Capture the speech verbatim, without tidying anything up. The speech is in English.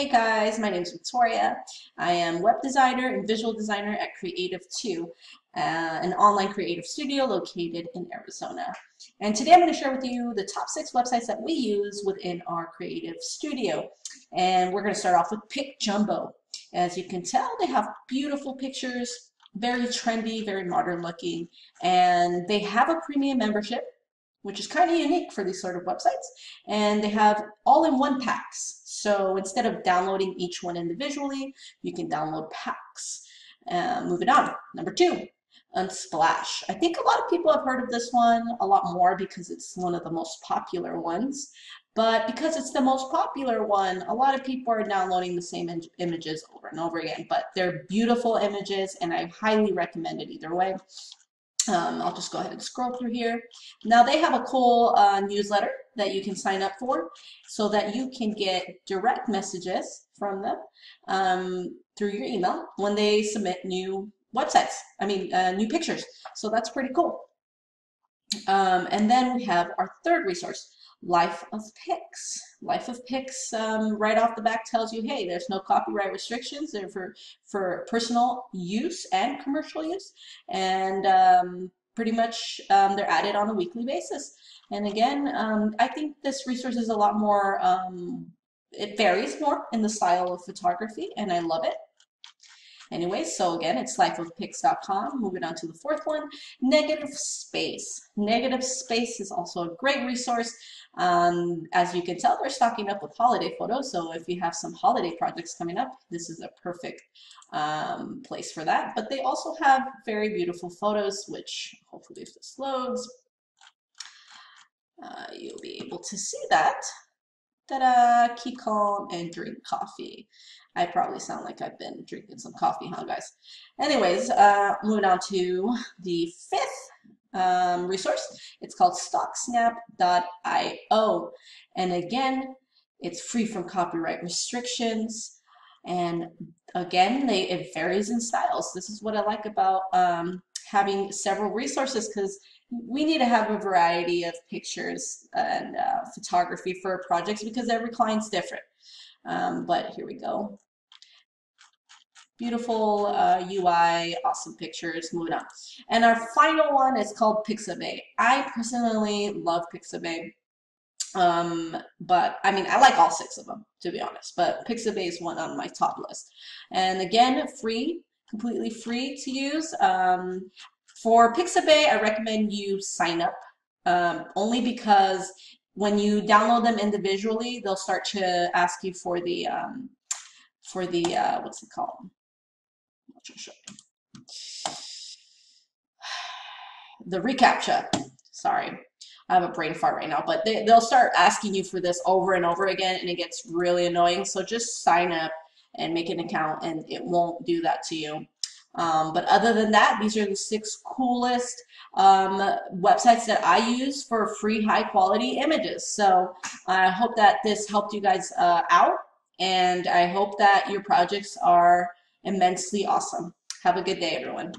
Hey guys, my name is Victoria. I am web designer and visual designer at Creative Two, uh, an online creative studio located in Arizona. And today I'm going to share with you the top six websites that we use within our creative studio. And we're going to start off with Picjumbo. As you can tell, they have beautiful pictures, very trendy, very modern looking, and they have a premium membership, which is kind of unique for these sort of websites. And they have all-in-one packs. So instead of downloading each one individually, you can download packs. Uh, moving on, number two, Unsplash. I think a lot of people have heard of this one a lot more because it's one of the most popular ones. But because it's the most popular one, a lot of people are downloading the same im- images over and over again. But they're beautiful images, and I highly recommend it either way. Um, I'll just go ahead and scroll through here. Now they have a cool uh, newsletter that you can sign up for so that you can get direct messages from them um, through your email when they submit new websites, I mean uh, new pictures. So that's pretty cool. Um, and then we have our third resource, Life of Pix. Life of Pix um, right off the back tells you, hey, there's no copyright restrictions. They're for, for personal use and commercial use. And um, pretty much um, they're added on a weekly basis. And again, um, I think this resource is a lot more, um, it varies more in the style of photography, and I love it. Anyway, so again, it's life of pix dot com. Moving on to the fourth one, Negative Space. Negative Space is also a great resource. Um, as you can tell, they're stocking up with holiday photos. So if you have some holiday projects coming up, this is a perfect um, place for that. But they also have very beautiful photos, which hopefully if this loads, uh, you'll be able to see that. Ta-da, keep calm and drink coffee. I probably sound like I've been drinking some coffee, huh, guys? Anyways, uh, moving on to the fifth um, resource. It's called stock snap dot i o. And again, it's free from copyright restrictions. And again, they, it varies in styles. This is what I like about um, having several resources, because we need to have a variety of pictures and uh, photography for projects because every client's different. Um, but here we go. Beautiful uh, U I, awesome pictures, moving on. And our final one is called Pixabay. I personally love Pixabay. Um, but I mean, I like all six of them, to be honest, but Pixabay is one on my top list. And again, free, completely free to use. Um, for Pixabay, I recommend you sign up, um, only because when you download them individually, they'll start to ask you for the, um, for the, uh, what's it called? The reCAPTCHA, sorry. I have a brain fart right now, but they, they'll start asking you for this over and over again, and it gets really annoying. So just sign up and make an account, and it won't do that to you. Um, but other than that, these are the six coolest um, websites that I use for free, high-quality images. So I hope that this helped you guys uh, out, and I hope that your projects are immensely awesome. Have a good day, everyone.